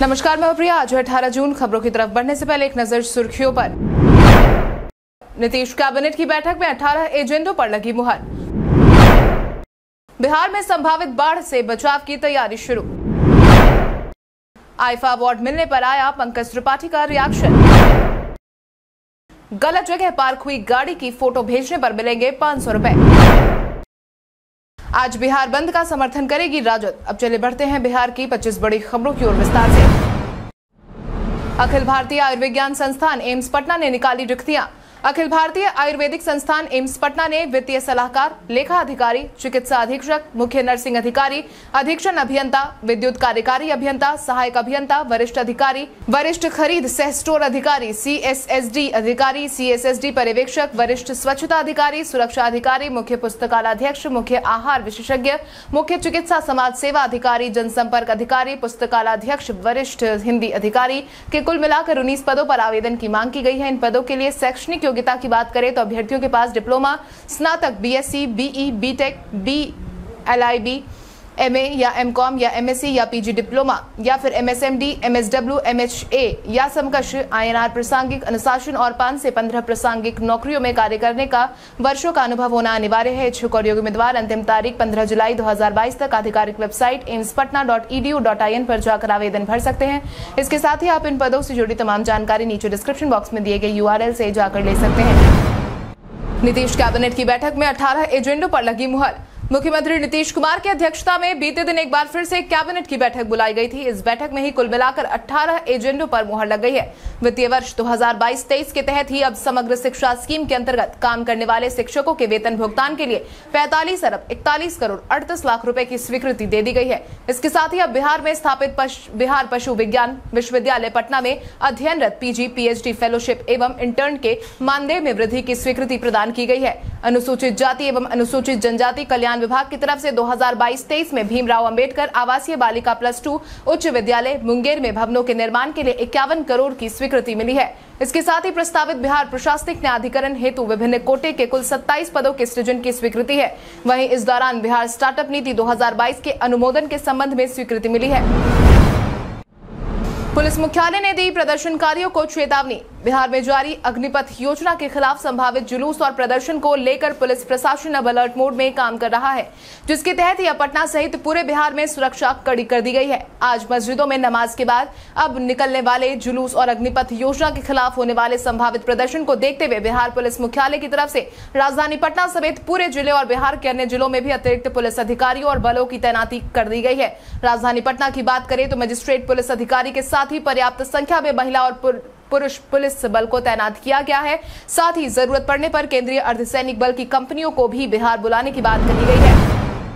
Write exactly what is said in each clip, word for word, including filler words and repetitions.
नमस्कार, मैं प्रिया। आज है अठारह जून। खबरों की तरफ बढ़ने से पहले एक नजर सुर्खियों पर। नीतीश कैबिनेट की बैठक में अठारह एजेंडों पर लगी मुहर। बिहार में संभावित बाढ़ से बचाव की तैयारी शुरू। आईफा अवार्ड मिलने पर आया पंकज त्रिपाठी का रिएक्शन। गलत जगह पार्क हुई गाड़ी की फोटो भेजने पर मिलेंगे पाँच सौ रुपए। आज बिहार बंद का समर्थन करेगी राजद। अब चले बढ़ते हैं बिहार की पच्चीस बड़ी खबरों की ओर विस्तार से। अखिल भारतीय आयुर्विज्ञान संस्थान एम्स पटना ने निकाली रिक्तियां। अखिल भारतीय आयुर्वेदिक संस्थान एम्स पटना ने वित्तीय सलाहकार, लेखा अधिकारी, चिकित्सा अधीक्षक, मुख्य नर्सिंग अधिकारी, अधीक्षण अभियंता, विद्युत कार्यकारी अभियंता, सहायक अभियंता, वरिष्ठ अधिकारी, वरिष्ठ खरीद सह स्टोर अधिकारी, सीएसएसडी अधिकारी, सीएसएसडी पर्यवेक्षक, वरिष्ठ स्वच्छता अधिकारी, सुरक्षा अधिकारी, मुख्य पुस्तकालयाध्यक्ष, मुख्य आहार विशेषज्ञ, मुख्य चिकित्सा समाज सेवा अधिकारी, जनसंपर्क अधिकारी, पुस्तकालयाध्यक्ष, वरिष्ठ हिंदी अधिकारी के कुल मिलाकर उन्नीस पदों पर आवेदन की मांग की गई है। इन पदों के लिए शैक्षणिक योग्यता की बात करें तो अभ्यर्थियों के पास डिप्लोमा, स्नातक, BSc, BE, BTech, BLIB, MA या एमकॉम या एमएससी या पीजी डिप्लोमा या फिर एमएसएमडी, एमएसडब्ल्यू, एमएचए या समकक्ष आईएनआर प्रासंगिक अनुशासन और पांच से पंद्रह प्रासंगिक नौकरियों में कार्य करने का वर्षों का अनुभव होना अनिवार्य है। इच्छुक और योग्य उम्मीदवार अंतिम तारीख पंद्रह जुलाई दो हजार बाईस तक आधिकारिक वेबसाइट इंस्पटना dot E D U dot in पर जाकर आवेदन भर सकते हैं। इसके साथ ही आप इन पदों से जुड़ी तमाम जानकारी नीचे डिस्क्रिप्शन बॉक्स में दिए गए यूआरएल से जाकर ले सकते हैं। नीतीश कैबिनेट की बैठक में अठारह एजेंडों पर लगी मुहर। मुख्यमंत्री नीतीश कुमार की अध्यक्षता में बीते दिन एक बार फिर से कैबिनेट की बैठक बुलाई गई थी। इस बैठक में ही कुल मिलाकर अठारह एजेंडों पर मुहर लग गई है। वित्तीय वर्ष दो हजार बाईस तेईस के तहत ही अब समग्र शिक्षा स्कीम के अंतर्गत काम करने वाले शिक्षकों के वेतन भुगतान के लिए पैंतालीस अरब इकतालीस करोड़ अड़तीस लाख रुपए की स्वीकृति दे दी गई है। इसके साथ ही अब बिहार में स्थापित बिहार पशु विज्ञान विश्वविद्यालय पटना में अध्ययनरत पीजी, पीएचडी, फेलोशिप एवं इंटर्न के मानदेय में वृद्धि की स्वीकृति प्रदान की गई है। अनुसूचित जाति एवं अनुसूचित जनजाति कल्याण विभाग की तरफ से दो हजार बाईस तेईस में भीमराव अंबेडकर आवासीय बालिका प्लस टू उच्च विद्यालय मुंगेर में भवनों के निर्माण के लिए इक्यावन करोड़ की स्वीकृति मिली है। इसके साथ ही प्रस्तावित बिहार प्रशासनिक न्यायाधिकरण हेतु विभिन्न कोटे के कुल सत्ताईस पदों के सृजन की स्वीकृति है। वहीं इस दौरान बिहार स्टार्टअप नीति दो हजार बाईस के अनुमोदन के संबंध में स्वीकृति मिली है। पुलिस मुख्यालय ने दी प्रदर्शनकारियों को चेतावनी। बिहार में जारी अग्निपथ योजना के खिलाफ संभावित जुलूस और प्रदर्शन को लेकर पुलिस प्रशासन अब अलर्ट मोड में काम कर रहा है, जिसके तहत यह पटना सहित पूरे बिहार में सुरक्षा कड़ी कर दी गई है। आज मस्जिदों में नमाज के बाद अब निकलने वाले जुलूस और अग्निपथ योजना के खिलाफ होने वाले संभावित प्रदर्शन को देखते हुए बिहार पुलिस मुख्यालय की तरफ से राजधानी पटना समेत पूरे जिले और बिहार के अन्य जिलों में भी अतिरिक्त पुलिस अधिकारियों और बलों की तैनाती कर दी गई है। राजधानी पटना की बात करें तो मजिस्ट्रेट पुलिस अधिकारी के साथ ही पर्याप्त संख्या में महिला और पुरुष पुलिस बल को तैनात किया गया है। साथ ही जरूरत पड़ने पर केंद्रीय अर्धसैनिक बल की कंपनियों को भी बिहार बुलाने की बात कही गई है।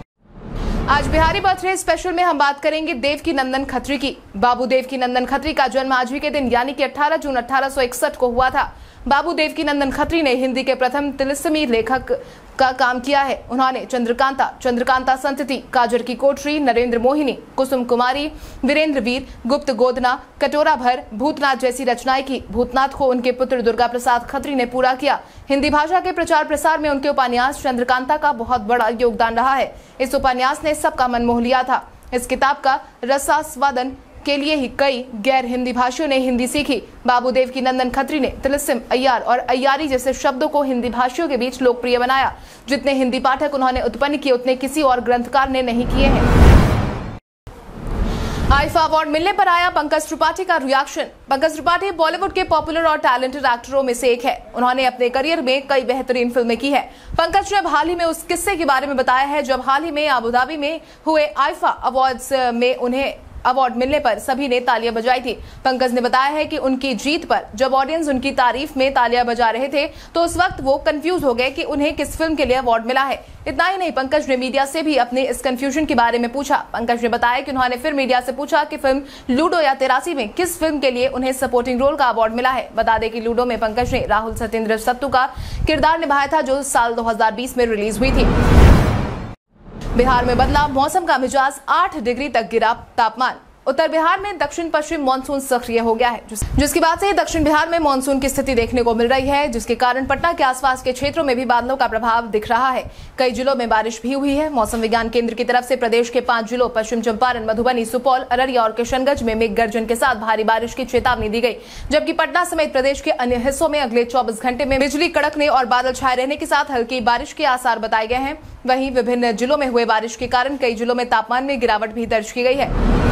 आज बिहारी बर्थडे स्पेशल में हम बात करेंगे देवकी नंदन खत्री की। बाबू देवकी नंदन खत्री का जन्म आज ही के दिन यानी कि अठारह जून अठारह सौ इकसठ को हुआ था। बाबू देवकी नंदन खत्री ने हिंदी के प्रथम तिलिस्मी लेखक का काम किया है। उन्होंने चंद्रकांता, चंद्रकांता संतति, काजर की कोठरी, नरेंद्र मोहिनी, कुसुम कुमारी, वीरेंद्र वीर गुप्त, गोदना, कटोरा भर भूतनाथ जैसी रचनाएं की। भूतनाथ को उनके पुत्र दुर्गा प्रसाद खत्री ने पूरा किया। हिंदी भाषा के प्रचार प्रसार में उनके उपन्यास चंद्रकांता का बहुत बड़ा योगदान रहा है। इस उपन्यास ने सबका मन मोह लिया था। इस किताब का रसास्वादन के लिए ही कई गैर हिंदी भाषियों ने हिंदी सीखी। बाबू देवकी नंदन खत्री ने तिलिस्म, अय्यार और अय्यारी जैसे शब्दों को हिंदी भाषियों के बीच लोकप्रिय बनाया। जितने हिंदी पाठक उन्होंने उत्पन्न किए उतने किसी और ग्रंथकार ने नहीं किए हैं। आईफा अवार्ड मिलने पर आया पंकज त्रिपाठी का रिएक्शन। पंकज त्रिपाठी बॉलीवुड के पॉपुलर और टैलेंटेड एक्टरों में से एक है। उन्होंने अपने करियर में कई बेहतरीन फिल्में की है। पंकज ने हाल ही में उस किस्से के बारे में बताया है जब हाल ही में अबुधाबी में हुए आईफा अवार्ड्स में उन्हें अवार्ड मिलने पर सभी ने तालियां बजाई थी। पंकज ने बताया है कि उनकी जीत पर जब ऑडियंस उनकी तारीफ में तालियां बजा रहे थे तो उस वक्त वो कंफ्यूज हो गए कि उन्हें किस फिल्म के लिए अवार्ड मिला है। इतना ही नहीं, पंकज ने मीडिया से भी अपने इस कंफ्यूजन के बारे में पूछा। पंकज ने बताया कि उन्होंने फिर मीडिया से पूछा कि फिल्म लूडो या तिरासी में किस फिल्म के लिए उन्हें सपोर्टिंग रोल का अवार्ड मिला है। बता दें कि लूडो में पंकज ने राहुल सत्येंद्र सत्तू का किरदार निभाया था जो साल दो हजार बीस में रिलीज हुई थी। बिहार में बदला मौसम का मिजाज, आठ डिग्री तक गिरा तापमान। उत्तर बिहार में दक्षिण पश्चिम मानसून सक्रिय हो गया है, जिसकी बात से दक्षिण बिहार में मानसून की स्थिति देखने को मिल रही है, जिसके कारण पटना के आसपास के क्षेत्रों में भी बादलों का प्रभाव दिख रहा है। कई जिलों में बारिश भी हुई है। मौसम विज्ञान केंद्र की तरफ से प्रदेश के पांच जिलों पश्चिम चंपारण, मधुबनी, सुपौल, अररिया और किशनगंज में मेघ गर्जन के साथ भारी बारिश की चेतावनी दी गई, जबकि पटना समेत प्रदेश के अन्य हिस्सों में अगले चौबीस घंटे में बिजली कड़कने और बादल छाए रहने के साथ हल्की बारिश के आसार बताए गए हैं। वहीं विभिन्न जिलों में हुए बारिश के कारण कई जिलों में तापमान में गिरावट भी दर्ज की गई है।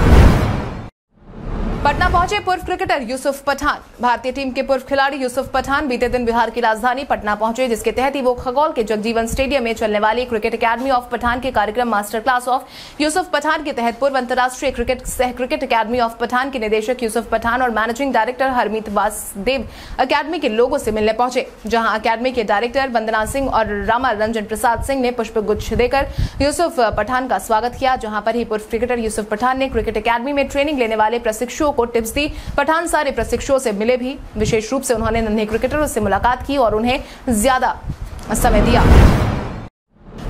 पटना पहुंचे पूर्व क्रिकेटर यूसुफ पठान। भारतीय टीम के पूर्व खिलाड़ी यूसुफ पठान बीते दिन बिहार की राजधानी पटना पहुंचे, जिसके तहत ही वो खगौल के जगजीवन स्टेडियम में चलने वाली क्रिकेट एकेडमी ऑफ पठान के कार्यक्रम master class of Yusuf Pathan के तहत पूर्व अंतर्राष्ट्रीय क्रिकेट सह क्रिकेट एकेडमी ऑफ पठान के निदेशक यूसुफ पठान और managing director Harmeet Vasdev academy के लोगों से मिलने पहुंचे, जहाँ अकेडमी के डायरेक्टर वंदना सिंह और रामा रंजन प्रसाद सिंह ने पुष्पगुच्छ देकर यूसुफ पठान का स्वागत किया। जहाँ पर ही पूर्व क्रिकेटर यूसुफ पठान ने क्रिकेट एकेडमी में ट्रेनिंग लेने वाले प्रशिक्षुओं को टिप्स दी। पठान सारे प्रशिक्षुओं से मिले भी, विशेष रूप से उन्होंने नन्हे क्रिकेटरों से मुलाकात की और उन्हें ज्यादा समय दिया।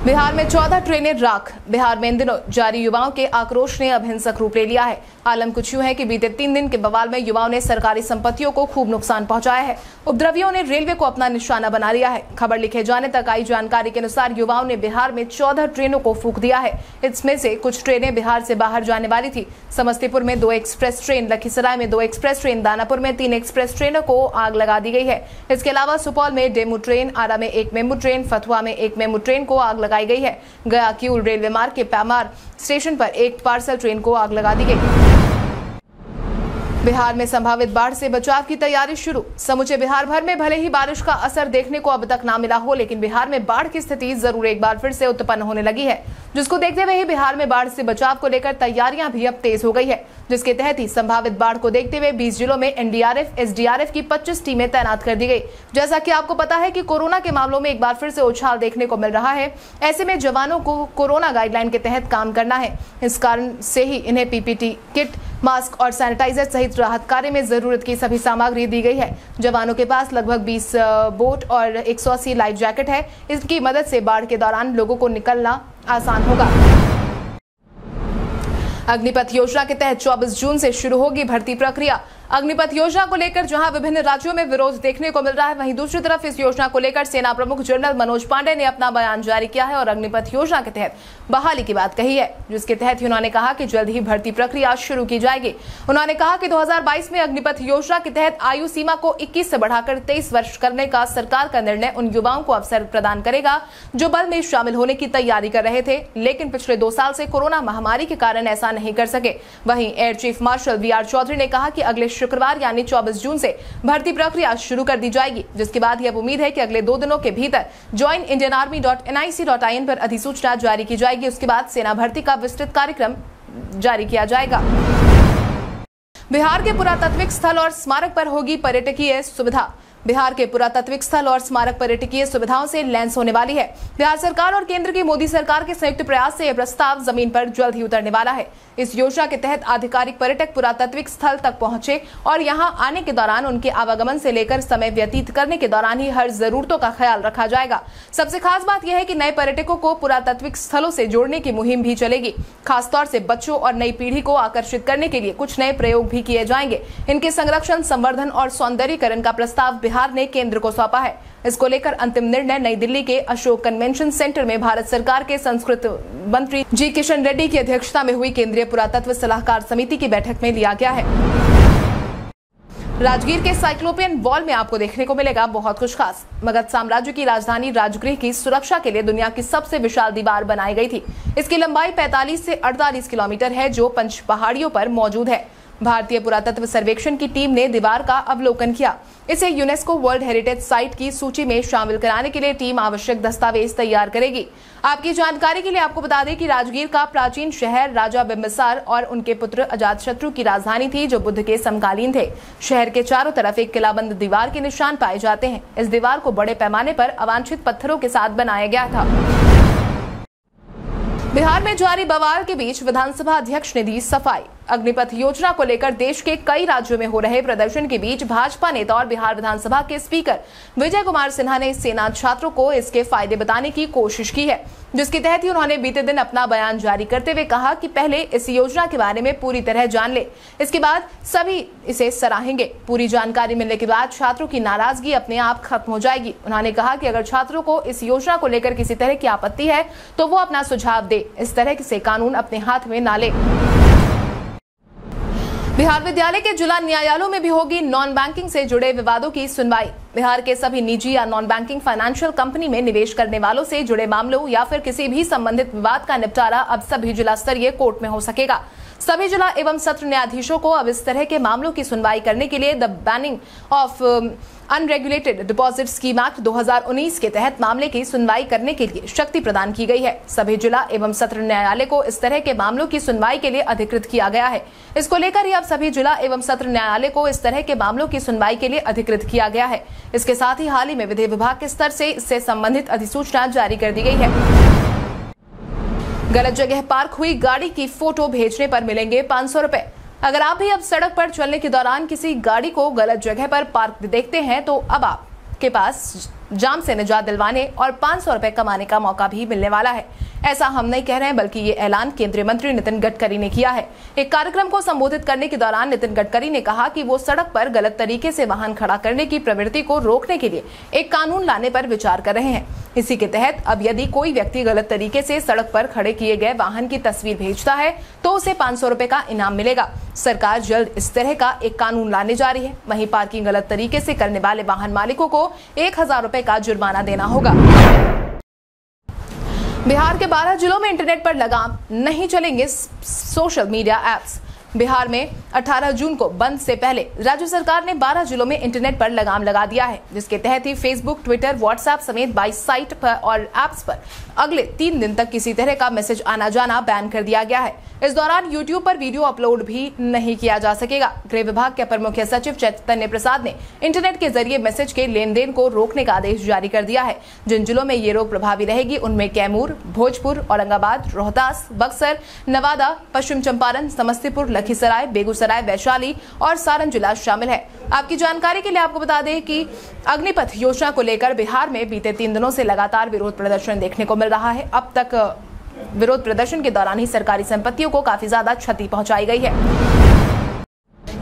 बिहार में चौदह ट्रेनें राख। बिहार में इन दिनों जारी युवाओं के आक्रोश ने अब हिंसक रूप ले लिया है। आलम कुछ यूं है कि बीते तीन दिन के बवाल में युवाओं ने सरकारी संपत्तियों को खूब नुकसान पहुंचाया है। उपद्रवियों ने रेलवे को अपना निशाना बना लिया है। खबर लिखे जाने तक आई जानकारी के अनुसार युवाओं ने बिहार में चौदह ट्रेनों को फूंक दिया है। इसमें से कुछ ट्रेनें बिहार से बाहर जाने वाली थी। समस्तीपुर में दो एक्सप्रेस ट्रेन, लखीसराय में दो एक्सप्रेस ट्रेन, दानापुर में तीन एक्सप्रेस ट्रेनों को आग लगा दी गई है। इसके अलावा सुपौल में डेमू ट्रेन, आरा में एक मेमू ट्रेन, फतुहा में एक मेमू ट्रेन को आग लगाई गई है। गया किउल रेलवे मार्ग के पैमार स्टेशन पर एक पार्सल ट्रेन को आग लगा दी गई। बिहार में संभावित बाढ़ से बचाव की तैयारी शुरू। समूचे बिहार भर में भले ही बारिश का असर देखने को अब तक ना मिला हो, लेकिन बिहार में बाढ़ की स्थिति जरूर एक बार फिर से उत्पन्न होने लगी है, जिसको देखते हुए ही बिहार में बाढ़ से बचाव को लेकर तैयारियां भी अब तेज हो गई है, जिसके तहत ही संभावित बाढ़ को देखते हुए बीस जिलों में एनडीआरएफ, एसडीआरएफ की पच्चीस टीमें तैनात कर दी गई। जैसा कि आपको पता है कि कोरोना के मामलों में एक बार फिर से उछाल देखने को मिल रहा है, ऐसे में जवानों को कोरोना गाइडलाइन के तहत काम करना है। इस कारण से ही इन्हें पीपीटी किट, मास्क और सैनिटाइजर सहित राहत कार्य में जरूरत की सभी सामग्री दी गई है। जवानों के पास लगभग बीस बोट और एक सौ अस्सी लाइफ जैकेट है। इसकी मदद से बाढ़ के दौरान लोगों को निकलना आसान होगा। अग्निपथ योजना के तहत चौबीस जून से शुरू होगी भर्ती प्रक्रिया। अग्निपथ योजना को लेकर जहां विभिन्न राज्यों में विरोध देखने को मिल रहा है, वहीं दूसरी तरफ इस योजना को लेकर सेना प्रमुख जनरल मनोज पांडे ने अपना बयान जारी किया है और अग्निपथ योजना के तहत बहाली की बात कही है, जिसके तहत उन्होंने कहा कि जल्द ही भर्ती प्रक्रिया शुरू की जाएगी। उन्होंने कहा कि दो हज़ार बाईस में अग्निपथ योजना के तहत आयु सीमा को इक्कीस से बढ़ाकर तेईस वर्ष करने का सरकार का निर्णय उन युवाओं को अवसर प्रदान करेगा जो बल में शामिल होने की तैयारी कर रहे थे, लेकिन पिछले दो साल से कोरोना महामारी के कारण ऐसा नहीं कर सके। वहीं air chief marshal B R Chaudhari ने कहा कि अगले शुक्रवार यानी चौबीस जून से भर्ती प्रक्रिया शुरू कर दी जाएगी, जिसके बाद यह उम्मीद है कि अगले दो दिनों के भीतर join Indian army dot N I C dot in पर अधिसूचना जारी की जाएगी। उसके बाद सेना भर्ती का विस्तृत कार्यक्रम जारी किया जाएगा। बिहार के पुरातात्विक स्थल और स्मारक पर होगी पर्यटकीय सुविधा। बिहार के पुरातात्विक स्थल और स्मारक पर्यटकीय सुविधाओं से लैंस होने वाली है। बिहार सरकार और केंद्र की मोदी सरकार के संयुक्त प्रयास से यह प्रस्ताव जमीन पर जल्द ही उतरने वाला है। इस योजना के तहत आधिकारिक पर्यटक पुरातात्विक स्थल तक पहुंचे और यहां आने के दौरान उनके आवागमन से लेकर समय व्यतीत करने के दौरान ही हर जरूरतों का ख्याल रखा जाएगा। सबसे खास बात यह है कि नए पर्यटकों को पुरातात्विक स्थलों से जोड़ने की मुहिम भी चलेगी। खासतौर से बच्चों और नई पीढ़ी को आकर्षित करने के लिए कुछ नए प्रयोग भी किए जाएंगे। इनके संरक्षण, संवर्धन और सौंदर्यीकरण का प्रस्ताव बिहार ने केंद्र को सौंपा है। इसको लेकर अंतिम निर्णय नई दिल्ली के अशोक कन्वेंशन सेंटर में भारत सरकार के संस्कृत मंत्री जी किशन रेड्डी की अध्यक्षता में हुई केंद्रीय पुरातत्व सलाहकार समिति की बैठक में लिया गया है। राजगीर के साइक्लोपियन वॉल में आपको देखने को मिलेगा बहुत कुछ खास। मगध साम्राज्य की राजधानी राजगृह की सुरक्षा के लिए दुनिया की सबसे विशाल दीवार बनाई गई थी। इसकी लंबाई पैंतालीस से अड़तालीस किलोमीटर है, जो पंच पहाड़ियों पर मौजूद है। भारतीय पुरातत्व सर्वेक्षण की टीम ने दीवार का अवलोकन किया। इसे यूनेस्को वर्ल्ड हेरिटेज साइट की सूची में शामिल कराने के लिए टीम आवश्यक दस्तावेज तैयार करेगी। आपकी जानकारी के लिए आपको बता दें कि राजगीर का प्राचीन शहर राजा बिम्बिसार और उनके पुत्र अजातशत्रु की राजधानी थी, जो बुद्ध के समकालीन थे। शहर के चारों तरफ एक किलाबंद दीवार के निशान पाए जाते हैं। इस दीवार को बड़े पैमाने पर अवांछित पत्थरों के साथ बनाया गया था। बिहार में जारी बवाल के बीच विधानसभा अध्यक्ष ने दी सफाई। अग्निपथ योजना को लेकर देश के कई राज्यों में हो रहे प्रदर्शन के बीच भाजपा नेता और बिहार विधानसभा के स्पीकर विजय कुमार सिन्हा ने सेना छात्रों को इसके फायदे बताने की कोशिश की है, जिसके तहत ही उन्होंने बीते दिन अपना बयान जारी करते हुए कहा कि पहले इस योजना के बारे में पूरी तरह जान ले, इसके बाद सभी इसे सराहेंगे। पूरी जानकारी मिलने के बाद छात्रों की नाराजगी अपने आप खत्म हो जाएगी। उन्होंने कहा कि अगर छात्रों को इस योजना को लेकर किसी तरह की आपत्ति है तो वो अपना सुझाव दे, इस तरह से कानून अपने हाथ में ना ले। बिहार विद्यालय के जिला न्यायालयों में भी होगी नॉन बैंकिंग से जुड़े विवादों की सुनवाई। बिहार के सभी निजी या नॉन बैंकिंग फाइनेंशियल कंपनी में निवेश करने वालों से जुड़े मामलों या फिर किसी भी संबंधित विवाद का निपटारा अब सभी जिला स्तरीय कोर्ट में हो सकेगा। सभी जिला एवं सत्र न्यायाधीशों को अब इस तरह के मामलों की सुनवाई करने के लिए the banning of unregulated deposit scheme act दो हज़ार उन्नीस के तहत मामले की सुनवाई करने के लिए शक्ति प्रदान की गई है। सभी जिला एवं सत्र न्यायालय को इस तरह के मामलों की सुनवाई के लिए अधिकृत किया गया है। इसको लेकर ही अब सभी जिला एवं सत्र न्यायालय को इस तरह के मामलों की सुनवाई के लिए अधिकृत किया गया है। इसके साथ ही हाल ही में विधि विभाग के स्तर से इससे संबंधित अधिसूचना जारी कर दी गई है। गलत जगह पार्क हुई गाड़ी की फोटो भेजने पर मिलेंगे पाँच सौ रुपए। अगर आप भी अब सड़क पर चलने के दौरान किसी गाड़ी को गलत जगह पर पार्क देखते हैं तो अब आपके पास जाम से निजात दिलवाने और पाँच सौ रुपए कमाने का मौका भी मिलने वाला है। ऐसा हम नहीं कह रहे हैं, बल्कि ये ऐलान केंद्रीय मंत्री नितिन गडकरी ने किया है। एक कार्यक्रम को संबोधित करने के दौरान नितिन गडकरी ने कहा कि वो सड़क पर गलत तरीके से वाहन खड़ा करने की प्रवृत्ति को रोकने के लिए एक कानून लाने पर विचार कर रहे हैं। इसी के तहत अब यदि कोई व्यक्ति गलत तरीके से सड़क पर खड़े किए गए वाहन की तस्वीर भेजता है तो उसे पाँच सौ रुपए का इनाम मिलेगा। सरकार जल्द इस तरह का एक कानून लाने जा रही है। वहीं पार्किंग गलत तरीके से करने वाले वाहन मालिकों को एक हजार रुपए का जुर्माना देना होगा। बिहार के बारह जिलों में इंटरनेट पर लगाम, नहीं चलेंगे सोशल मीडिया ऐप्स। बिहार में अठारह जून को बंद से पहले राज्य सरकार ने बारह जिलों में इंटरनेट पर लगाम लगा दिया है, जिसके तहत ही फेसबुक, ट्विटर, व्हाट्सएप समेत बाईस साइट पर और ऐप्स पर अगले तीन दिन तक किसी तरह का मैसेज आना जाना बैन कर दिया गया है। इस दौरान यूट्यूब पर वीडियो अपलोड भी नहीं किया जा सकेगा। गृह विभाग के अपर मुख्य सचिव चैतन्य प्रसाद ने इंटरनेट के जरिए मैसेज के लेन देन को रोकने का आदेश जारी कर दिया है। जिन जिलों में ये रोक प्रभावी रहेगी उनमें कैमूर, भोजपुर, औरंगाबाद, रोहतास, बक्सर, नवादा, पश्चिम चंपारण, समस्तीपुर, लखीसराय, बेगूसराय, वैशाली और सारण जिला शामिल है। आपकी जानकारी के लिए आपको बता दें कि अग्निपथ योजना को लेकर बिहार में बीते तीन दिनों से लगातार विरोध प्रदर्शन देखने को मिल रहा है। अब तक विरोध प्रदर्शन के दौरान ही सरकारी संपत्तियों को काफी ज्यादा क्षति पहुंचाई गई है।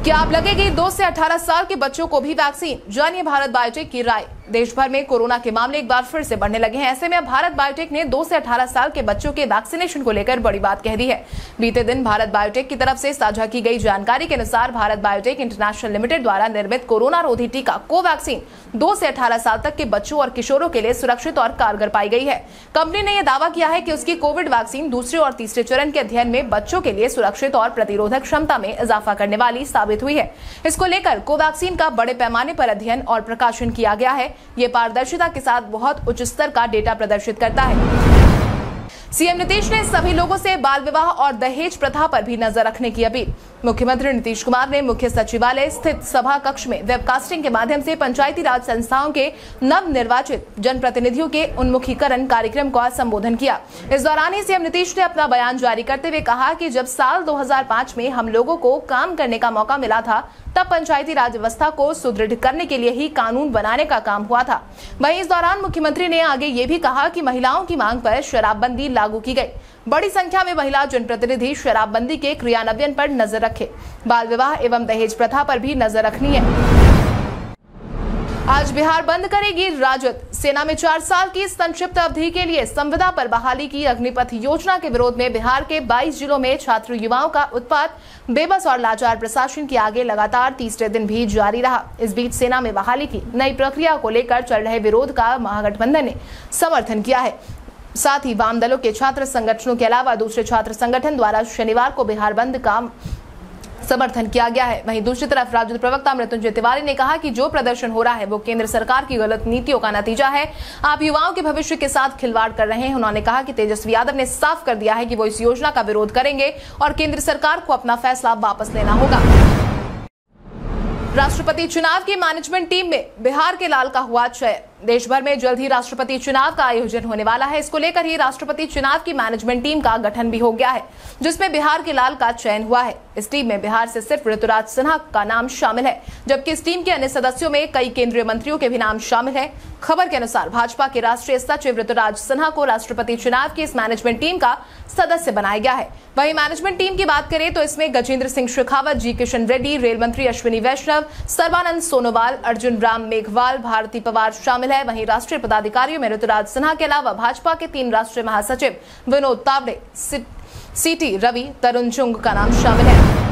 क्या आप लगेगी दो से अठारह साल के बच्चों को भी वैक्सीन? जानिए भारत बायोटेक की राय। देश भर में कोरोना के मामले एक बार फिर से बढ़ने लगे हैं। ऐसे में भारत बायोटेक ने दो से अठारह साल के बच्चों के वैक्सीनेशन को लेकर बड़ी बात कह दी है। बीते दिन भारत बायोटेक की तरफ से साझा की गई जानकारी के अनुसार भारत बायोटेक इंटरनेशनल लिमिटेड द्वारा निर्मित कोरोना रोधी टीका कोवैक्सीन दो से अठारह साल तक के बच्चों और किशोरों के लिए सुरक्षित और कारगर पाई गई है। कंपनी ने यह दावा किया है कि उसकी कोविड वैक्सीन दूसरे और तीसरे चरण के अध्ययन में बच्चों के लिए सुरक्षित और प्रतिरोधक क्षमता में इजाफा करने वाली साबित हुई है। इसको लेकर कोवैक्सीन का बड़े पैमाने पर अध्ययन और प्रकाशन किया गया है। ये पारदर्शिता के साथ बहुत उच्च स्तर का डेटा प्रदर्शित करता है। सीएम नीतीश ने सभी लोगों से बाल विवाह और दहेज प्रथा पर भी नजर रखने की अपील। मुख्यमंत्री नीतीश कुमार ने मुख्य सचिवालय स्थित सभा कक्ष में वेबकास्टिंग के माध्यम से पंचायती राज संस्थाओं के नवनिर्वाचित जनप्रतिनिधियों के उन्मुखीकरण कार्यक्रम का संबोधन किया। इस दौरान ही सीएम नीतीश ने अपना बयान जारी करते हुए कहा कि जब साल दो हज़ार पाँच में हम लोगों को काम करने का मौका मिला था तब पंचायती राज व्यवस्था को सुदृढ़ करने के लिए ही कानून बनाने का काम हुआ था। वहीं इस दौरान मुख्यमंत्री ने आगे ये भी कहा कि महिलाओं की मांग पर शराबबंदी लागू की गई। बड़ी संख्या में महिला जनप्रतिनिधि शराबबंदी के क्रियान्वयन पर नजर रखे। बाल विवाह एवं दहेज प्रथा पर भी नजर रखनी है। आज बिहार बंद करेगी राजद। सेना में चार साल की संक्षिप्त अवधि के लिए संविदा पर बहाली की अग्निपथ योजना के विरोध में बिहार के बाईस जिलों में छात्र युवाओं का उत्पात बेबस और लाचार प्रशासन के आगे लगातार तीसरे दिन भी जारी रहा। इस बीच सेना में बहाली की नई प्रक्रिया को लेकर चल रहे विरोध का महागठबंधन ने समर्थन किया है। साथ ही वाम दलों के छात्र संगठनों के अलावा दूसरे छात्र संगठन द्वारा शनिवार को बिहार बंद का समर्थन किया गया है। वहीं दूसरी तरफ राजद प्रवक्ता मृत्युंजय तिवारी ने कहा कि जो प्रदर्शन हो रहा है वो केंद्र सरकार की गलत नीतियों का नतीजा है। आप युवाओं के भविष्य के साथ खिलवाड़ कर रहे हैं। उन्होंने कहा कि तेजस्वी यादव ने साफ कर दिया है कि वो इस योजना का विरोध करेंगे और केंद्र सरकार को अपना फैसला वापस लेना होगा। राष्ट्रपति चुनाव की मैनेजमेंट टीम में बिहार के लाल का हुआ चयन। देश भर में जल्द ही राष्ट्रपति चुनाव का आयोजन होने वाला है। इसको लेकर ही राष्ट्रपति चुनाव की मैनेजमेंट टीम का गठन भी हो गया है, जिसमें बिहार के लाल का चयन हुआ है। इस टीम में बिहार से सिर्फ ऋतुराज सिन्हा का नाम शामिल है, जबकि इस टीम के अन्य सदस्यों में कई केंद्रीय मंत्रियों के भी नाम शामिल है। खबर के अनुसार भाजपा के राष्ट्रीय सचिव ऋतुराज सिन्हा को राष्ट्रपति चुनाव की इस मैनेजमेंट टीम का सदस्य बनाया गया है। वहीं मैनेजमेंट टीम की बात करें तो इसमें गजेंद्र सिंह शेखावत, जी किशन रेड्डी, रेल मंत्री अश्विनी वैष्णव, सर्बानंद सोनोवाल, अर्जुन राम मेघवाल, भारती पवार शामिल है। वहीं राष्ट्रीय पदाधिकारियों में ऋतुराज सिन्हा के अलावा भाजपा के तीन राष्ट्रीय महासचिव विनोद तावड़े, सीटी रवि, तरुण चुंग का नाम शामिल है।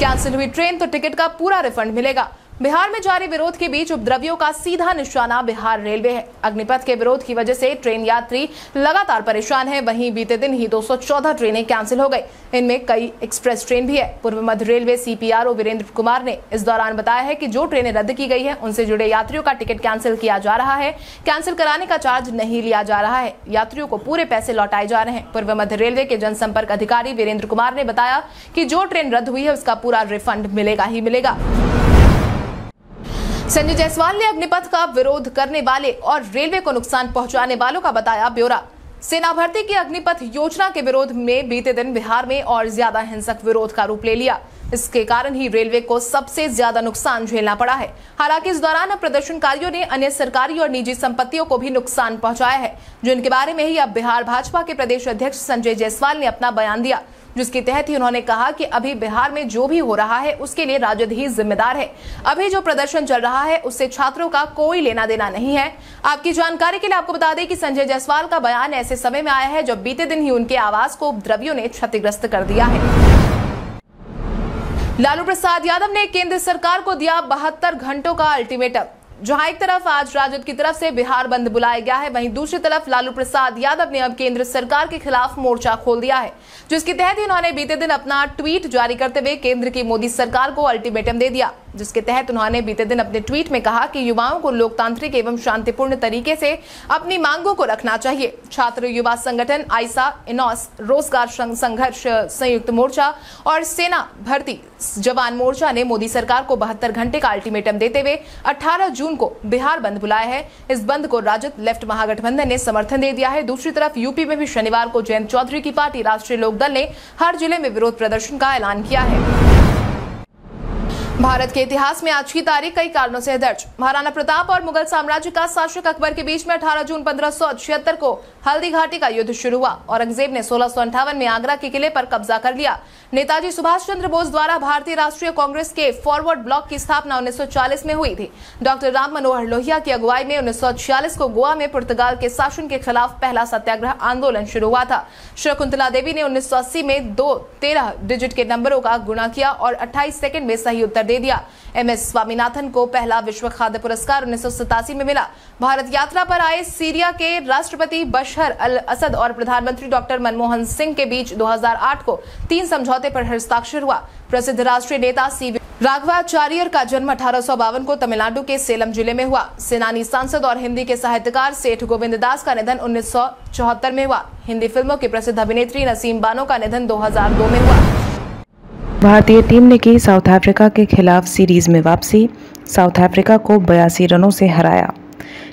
कैंसिल हुई ट्रेन तो टिकट का पूरा रिफंड मिलेगा। बिहार में जारी विरोध के बीच उपद्रवियों का सीधा निशाना बिहार रेलवे है। अग्निपथ के विरोध की वजह से ट्रेन यात्री लगातार परेशान है। वहीं बीते दिन ही दो सौ चौदह ट्रेनें कैंसिल हो गई। इनमें कई एक्सप्रेस ट्रेन भी है। पूर्व मध्य रेलवे सीपीआरओ वीरेंद्र कुमार ने इस दौरान बताया है कि जो ट्रेनें रद्द की गई है उनसे जुड़े यात्रियों का टिकट कैंसिल किया जा रहा है। कैंसिल कराने का चार्ज नहीं लिया जा रहा है। यात्रियों को पूरे पैसे लौटाए जा रहे हैं। पूर्व मध्य रेलवे के जनसंपर्क अधिकारी वीरेंद्र कुमार ने बताया कि जो ट्रेन रद्द हुई है उसका पूरा रिफंड मिलेगा ही मिलेगा। संजय जायसवाल ने अग्निपथ का विरोध करने वाले और रेलवे को नुकसान पहुंचाने वालों का बताया ब्यौरा। सेना भर्ती की अग्निपथ योजना के विरोध में बीते दिन बिहार में और ज्यादा हिंसक विरोध का रूप ले लिया। इसके कारण ही रेलवे को सबसे ज्यादा नुकसान झेलना पड़ा है। हालांकि इस दौरान प्रदर्शनकारियों ने अन्य सरकारी और निजी संपत्तियों को भी नुकसान पहुंचाया है, जिनके बारे में ही अब बिहार भाजपा के प्रदेश अध्यक्ष संजय जायसवाल ने अपना बयान दिया, जिसके तहत ही उन्होंने कहा कि अभी बिहार में जो भी हो रहा है उसके लिए राजद ही जिम्मेदार है। अभी जो प्रदर्शन चल रहा है उससे छात्रों का कोई लेना देना नहीं है। आपकी जानकारी के लिए आपको बता दें कि संजय जायसवाल का बयान ऐसे समय में आया है जब बीते दिन ही उनके आवास को उपद्रवियों ने क्षतिग्रस्त कर दिया है। लालू प्रसाद यादव ने केंद्र सरकार को दिया बहत्तर घंटों का अल्टीमेटम। जहां एक तरफ आज राजद की तरफ से बिहार बंद बुलाया गया है, वहीं दूसरी तरफ लालू प्रसाद यादव ने अब केंद्र सरकार के खिलाफ मोर्चा खोल दिया है, जिसके तहत उन्होंने बीते दिन अपना ट्वीट जारी करते हुए केंद्र की मोदी सरकार को अल्टीमेटम दे दिया। जिसके तहत उन्होंने बीते दिन अपने ट्वीट में कहा कि युवाओं को लोकतांत्रिक एवं शांतिपूर्ण तरीके से अपनी मांगों को रखना चाहिए। छात्र युवा संगठन आइसा, इनॉस, रोजगार संघर्ष संयुक्त मोर्चा और सेना भर्ती जवान मोर्चा ने मोदी सरकार को बहत्तर घंटे का अल्टीमेटम देते हुए अठारह जून को बिहार बंद बुलाया है। इस बंद को राजद लेफ्ट महागठबंधन ने समर्थन दे दिया है। दूसरी तरफ यूपी में भी शनिवार को जयंत चौधरी की पार्टी राष्ट्रीय लोकदल ने हर जिले में विरोध प्रदर्शन का ऐलान किया है। भारत के इतिहास में आज की तारीख कई कारणों से दर्ज। महाराणा प्रताप और मुगल साम्राज्य का शासक अकबर के बीच में अठारह जून पंद्रह सौ छिहत्तर को हल्दी घाटी का युद्ध शुरू हुआ। औरंगजेब ने सोलह सौ अंठावन में आगरा के किले पर कब्जा कर लिया। नेताजी सुभाष चंद्र बोस द्वारा भारतीय राष्ट्रीय कांग्रेस के फॉरवर्ड ब्लॉक की स्थापना उन्नीस सौ चालीस में हुई थी। डॉक्टर राम मनोहर लोहिया की अगुवाई में उन्नीस सौ छियालीस को गोवा में पुर्तगाल के शासन के खिलाफ पहला सत्याग्रह आंदोलन शुरू हुआ था। शकुंतला देवी ने उन्नीस सौ अस्सी में दो तेरह डिजिट के नंबरों का गुणा किया और अट्ठाईस सेकेंड में सही उत्तर दे दिया। एम एस स्वामीनाथन को पहला विश्व खाद्य पुरस्कार उन्नीस सौ सतासी में मिला। भारत यात्रा पर आए सीरिया के राष्ट्रपति बशर अल असद और प्रधानमंत्री डॉक्टर मनमोहन सिंह के बीच दो हज़ार आठ को तीन समझौते पर हस्ताक्षर हुआ। प्रसिद्ध राष्ट्रीय नेता सी राघवाचार्यर का जन्म अठारह सौ बावन को तमिलनाडु के सेलम जिले में हुआ। सेनानी सांसद और हिंदी के साहित्यकार सेठ गोविंद दास का निधन उन्नीस सौ चौहत्तर में हुआ। हिंदी फिल्मों की प्रसिद्ध अभिनेत्री नसीम बानो का निधन दो हजार दो में हुआ। भारतीय टीम ने की साउथ अफ्रीका के खिलाफ सीरीज में वापसी। साउथ अफ्रीका को बयासी रनों से हराया।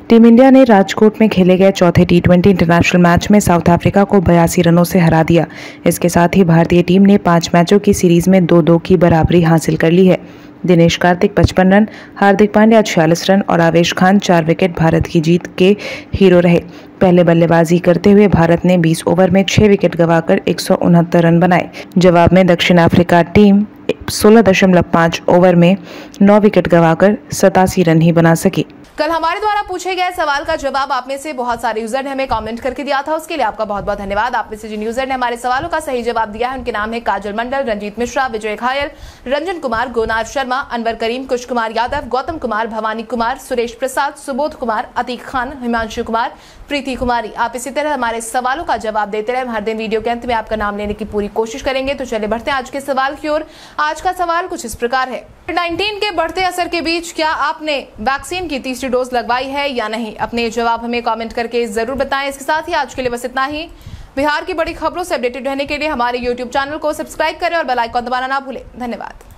टीम इंडिया ने राजकोट में खेले गए चौथे टी ट्वेंटी इंटरनेशनल मैच में साउथ अफ्रीका को बयासी रनों से हरा दिया। इसके साथ ही भारतीय टीम ने पांच मैचों की सीरीज में दो दो की बराबरी हासिल कर ली है। दिनेश कार्तिक पचपन रन, हार्दिक पांड्या छियालीस रन और आवेश खान चार विकेट भारत की जीत के हीरो रहे। पहले बल्लेबाजी करते हुए भारत ने बीस ओवर में छह विकेट गंवाकर एक सौ उनहत्तर रन बनाए। जवाब में दक्षिण अफ्रीका टीम सोलह दशमलव पाँच ओवर में नौ विकेट गंवाकर सतासी रन ही बना सकी। कल हमारे द्वारा पूछे गए सवाल का जवाब आप में से बहुत सारे यूजर ने हमें कमेंट करके दिया था, उसके लिए आपका बहुत बहुत धन्यवाद। आप में से जिन यूजर ने हमारे सवालों का सही जवाब दिया है उनके नाम है काजल मंडल, रंजीत मिश्रा, विजय घायल, रंजन कुमार, गोनार शर्मा, अनवर करीम, कुश कुमार यादव, गौतम कुमार, भवानी कुमार, सुरेश प्रसाद, सुबोध कुमार, अतीक खान, हिमांशु कुमार, प्रीति कुमारी। आप इसी तरह हमारे सवालों का जवाब देते रहे। हर दिन वीडियो के अंत में आपका नाम लेने की पूरी कोशिश करेंगे। तो चलिए बढ़ते हैं आज के सवाल की ओर। आज का सवाल कुछ इस प्रकार है। कोविड उन्नीस के बढ़ते असर के बीच क्या आपने वैक्सीन की तीसरी डोज लगवाई है या नहीं? अपने जवाब हमें कमेंट करके जरूर बताएं। इसके साथ ही आज के लिए बस इतना ही। बिहार की बड़ी खबरों से अपडेटेड रहने के लिए हमारे यूट्यूब चैनल को सब्सक्राइब करें और बेल आइकॉन दबाना ना भूलें। धन्यवाद।